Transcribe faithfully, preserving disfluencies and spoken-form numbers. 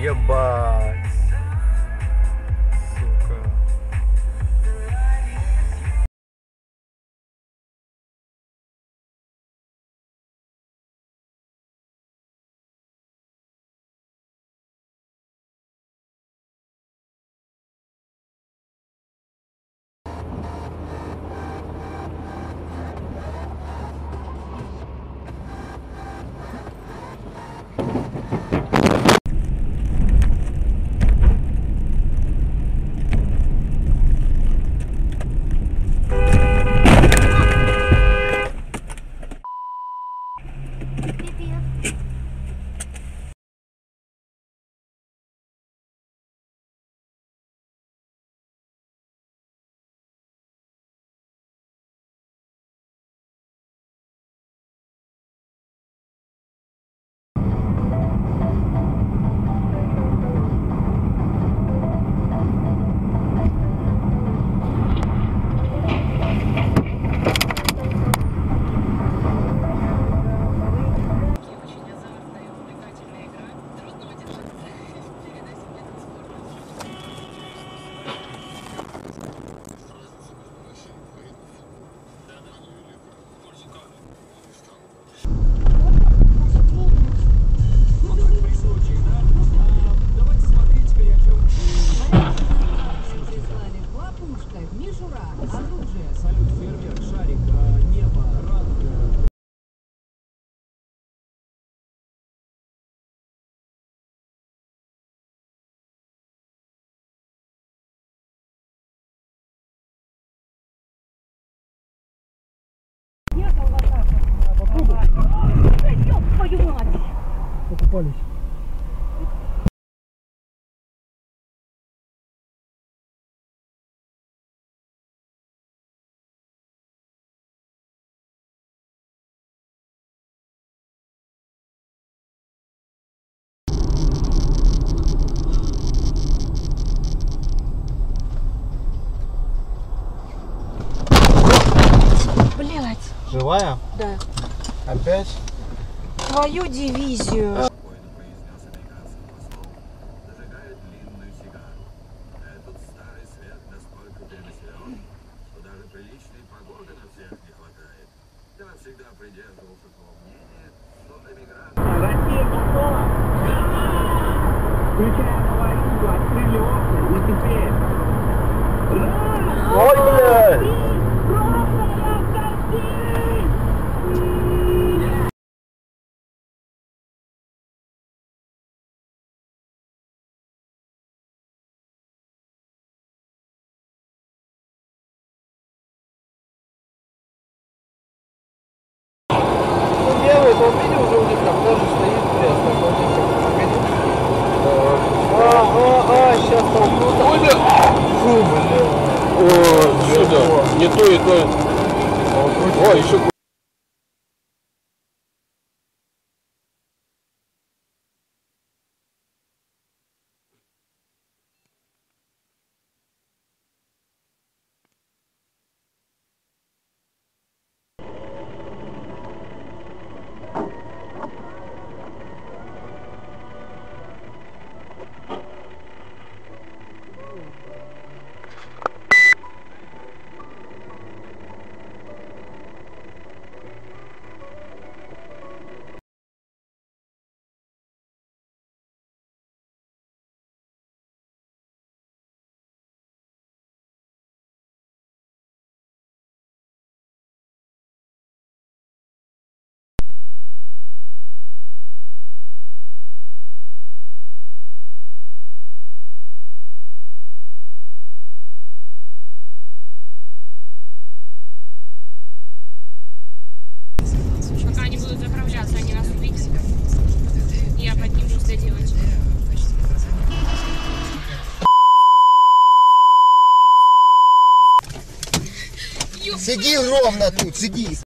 Ебать, сука. Покупались. Блять. Живая? Да. Опять? Твою дивизию. Он видел уже у них там тоже стоит прямо. Ага, сейчас толкнут. Фу, блин. О, сюда. Не то и то. О, еще куда. Сиди ровно тут, сиди.